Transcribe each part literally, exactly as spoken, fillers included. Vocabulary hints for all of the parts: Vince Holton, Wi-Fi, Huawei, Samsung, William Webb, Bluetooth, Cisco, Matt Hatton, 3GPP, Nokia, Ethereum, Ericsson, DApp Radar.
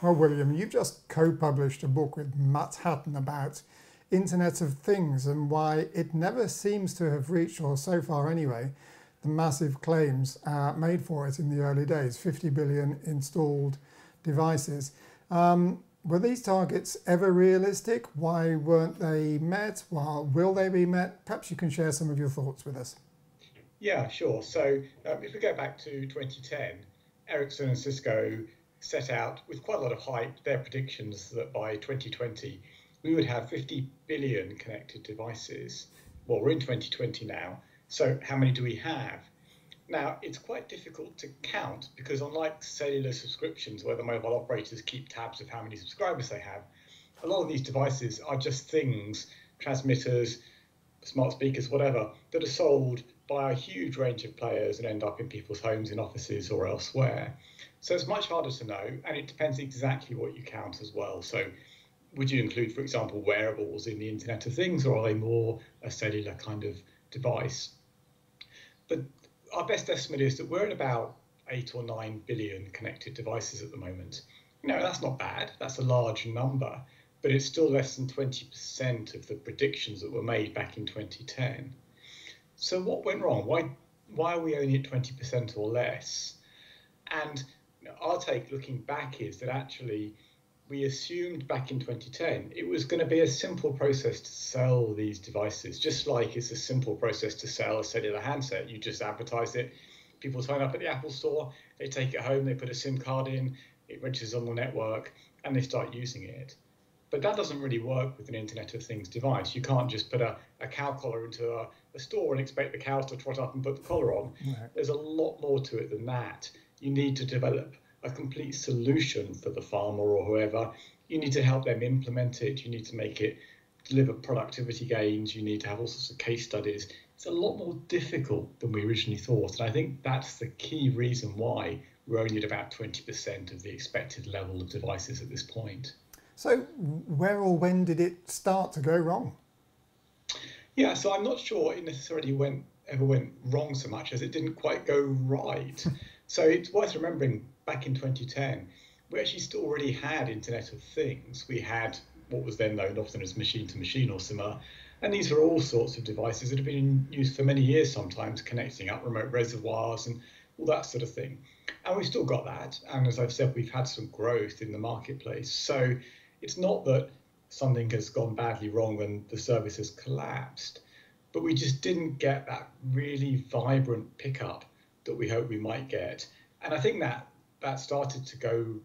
Well, William, you've just co-published a book with Matt Hatton about Internet of Things and why it never seems to have reached, or so far anyway, the massive claims uh, made for it in the early days, fifty billion installed devices. Um, were these targets ever realistic? Why weren't they met? Well, will they be met? Perhaps you can share some of your thoughts with us. Yeah, sure. So um, if we go back to twenty ten, Ericsson and Cisco set out with quite a lot of hype their predictions that by twenty twenty we would have fifty billion connected devices. Well, we're in twenty twenty now, so how many do we have? Now, it's quite difficult to count because unlike cellular subscriptions where the mobile operators keep tabs of how many subscribers they have, a lot of these devices are just things, transmitters, smart speakers, whatever, that are sold by a huge range of players and end up in people's homes, in offices or elsewhere. So it's much harder to know, and it depends exactly what you count as well. So would you include, for example, wearables in the Internet of Things, or are they more a cellular kind of device? But our best estimate is that we're at about eight or nine billion connected devices at the moment. You know, that's not bad. That's a large number, but it's still less than twenty percent of the predictions that were made back in twenty ten. So what went wrong? Why, why are we only at twenty percent or less? And our take looking back is that actually we assumed back in twenty ten it was going to be a simple process to sell these devices, just like it's a simple process to sell a cellular handset. You just advertise it, people sign up at the Apple store, they take it home, they put a SIM card in, it registers on the network, and they start using it. But that doesn't really work with an Internet of Things device. You can't just put a, a cow collar into a, a store and expect the cows to trot up and put the collar on. Right. There's a lot more to it than that. You need to develop a complete solution for the farmer or whoever. You need to help them implement it. You need to make it deliver productivity gains. You need to have all sorts of case studies. It's a lot more difficult than we originally thought. And I think that's the key reason why we're only at about twenty percent of the expected level of devices at this point. So where or when did it start to go wrong? Yeah, so I'm not sure it necessarily went, ever went wrong so much as it didn't quite go right. So it's worth remembering back in twenty ten, we actually still already had Internet of Things. We had what was then known often as machine-to-machine or similar, and these were all sorts of devices that have been used for many years sometimes, connecting up remote reservoirs and all that sort of thing. And we've still got that, and as I've said, we've had some growth in the marketplace. So it's not that something has gone badly wrong when the service has collapsed, but we just didn't get that really vibrant pickup that we hope we might get. And I think that that started to go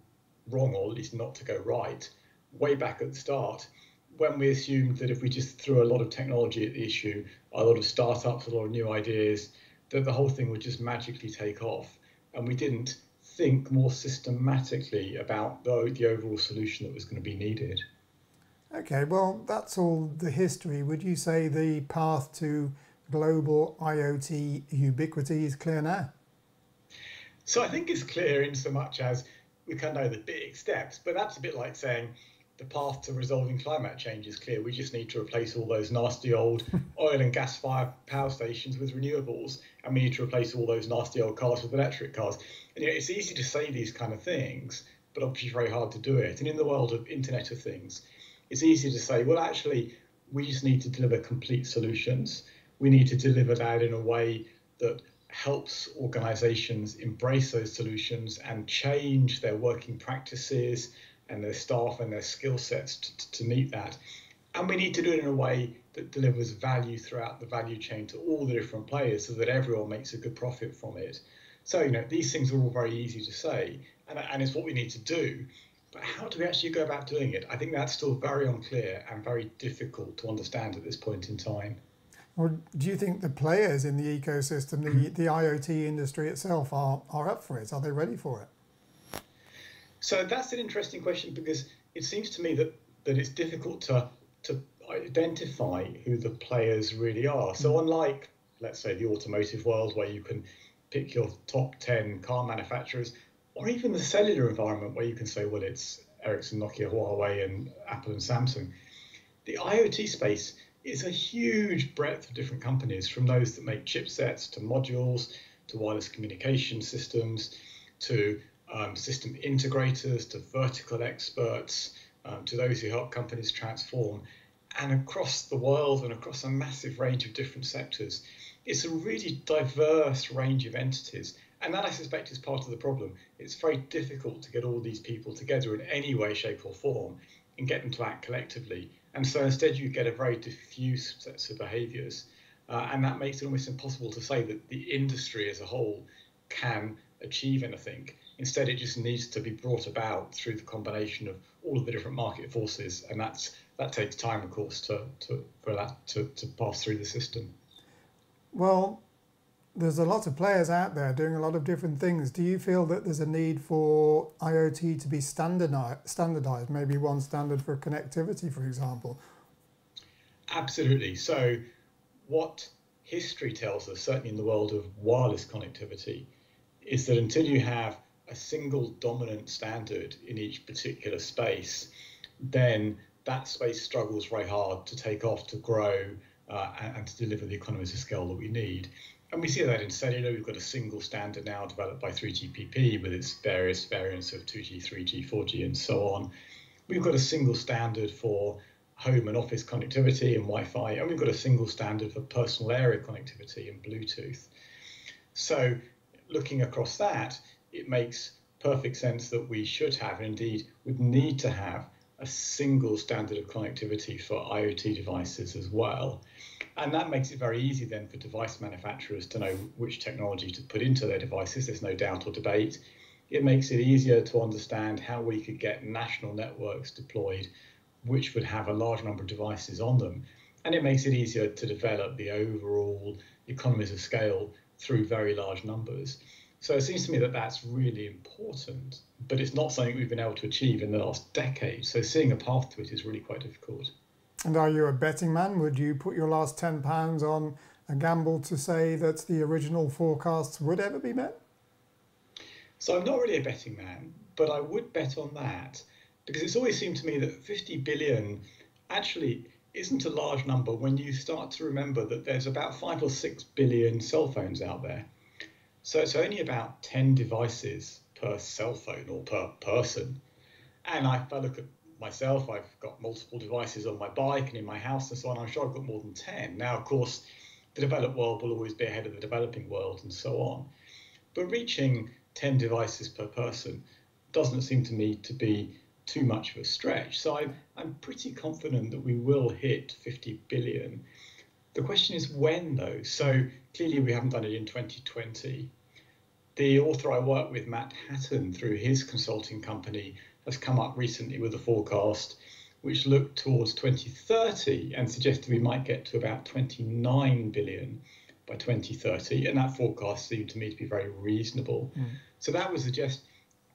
wrong, or at least not to go right, way back at the start, when we assumed that if we just threw a lot of technology at the issue, a lot of startups, a lot of new ideas, that the whole thing would just magically take off. And we didn't think more systematically about the, the overall solution that was going to be needed. Okay, well, that's all the history. Would you say the path to global IoT ubiquity is clear now? So I think it's clear in so much as we can know the big steps, but that's a bit like saying the path to resolving climate change is clear. We just need to replace all those nasty old oil and gas fired power stations with renewables, and we need to replace all those nasty old cars with electric cars. And, you know, it's easy to say these kind of things, but obviously very hard to do it. And in the world of Internet of Things, it's easy to say, well, actually, we just need to deliver complete solutions. We need to deliver that in a way that helps organizations embrace those solutions and change their working practices and their staff and their skill sets to, to meet that. And we need to do it in a way that delivers value throughout the value chain to all the different players so that everyone makes a good profit from it. So, you know, these things are all very easy to say, and, and it's what we need to do. But how do we actually go about doing it? I think that's still very unclear and very difficult to understand at this point in time. Or do you think the players in the ecosystem, the, the IoT industry itself, are, are up for it? Are they ready for it? So that's an interesting question, because it seems to me that, that it's difficult to, to identify who the players really are. So unlike, let's say, the automotive world, where you can pick your top ten car manufacturers, or even the cellular environment where you can say, well, it's Ericsson, Nokia, Huawei, and Apple and Samsung, the IoT space, it's a huge breadth of different companies, from those that make chipsets to modules to wireless communication systems to um, system integrators, to vertical experts, um, to those who help companies transform, and across the world and across a massive range of different sectors. It's a really diverse range of entities, and that, I suspect, is part of the problem. It's very difficult to get all these people together in any way, shape or form and get them to act collectively. And so instead you get a very diffuse set of behaviours, uh, and that makes it almost impossible to say that the industry as a whole can achieve anything. Instead, it just needs to be brought about through the combination of all of the different market forces, and that's that takes time, of course, to, to, for that to, to pass through the system. Well, there's a lot of players out there doing a lot of different things. Do you feel that there's a need for IoT to be standardized, maybe one standard for connectivity, for example? Absolutely. So what history tells us, certainly in the world of wireless connectivity, is that until you have a single dominant standard in each particular space, then that space struggles very hard to take off, to grow, uh, and, and to deliver the economies of scale that we need. And we see that in cellular. We've got a single standard now developed by three G P P with its various variants of two G, three G, four G and so on. We've got a single standard for home and office connectivity and Wi-Fi, and we've got a single standard for personal area connectivity and Bluetooth. So looking across that, it makes perfect sense that we should have, and indeed would need to have, a single standard of connectivity for IoT devices as well. And that makes it very easy then for device manufacturers to know which technology to put into their devices. There's no doubt or debate. It makes it easier to understand how we could get national networks deployed, which would have a large number of devices on them. And it makes it easier to develop the overall economies of scale through very large numbers. So it seems to me that that's really important, but it's not something we've been able to achieve in the last decade. So seeing a path to it is really quite difficult. And are you a betting man? Would you put your last ten pounds on a gamble to say that the original forecasts would ever be met? So I'm not really a betting man, but I would bet on that, because it's always seemed to me that fifty billion actually isn't a large number when you start to remember that there's about five or six billion cell phones out there. So it's only about ten devices per cell phone or per person. And if I look at myself, I've got multiple devices on my bike and in my house and so on. I'm sure I've got more than ten. Now, of course, the developed world will always be ahead of the developing world and so on. But reaching ten devices per person doesn't seem to me to be too much of a stretch. So I'm, I'm pretty confident that we will hit fifty billion. The question is when, though. So clearly we haven't done it in twenty twenty. The author I work with, Matt Hatton, through his consulting company, has come up recently with a forecast which looked towards twenty thirty and suggested we might get to about twenty-nine billion by twenty thirty, and that forecast seemed to me to be very reasonable. Mm. So that would suggest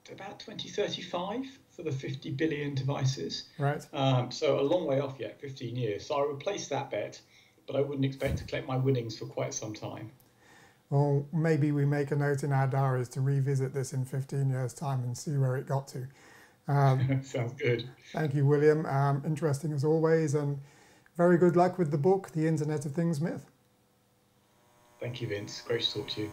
about twenty thirty-five for the fifty billion devices. Right. Um, so a long way off yet, fifteen years. So I replaced that bet, but I wouldn't expect to collect my winnings for quite some time. Well, maybe we make a note in our diaries to revisit this in fifteen years' time and see where it got to. Um, Sounds good. Thank you, William. Um, interesting as always, and very good luck with the book, The Internet of Things Myth. Thank you, Vince. Great to talk to you.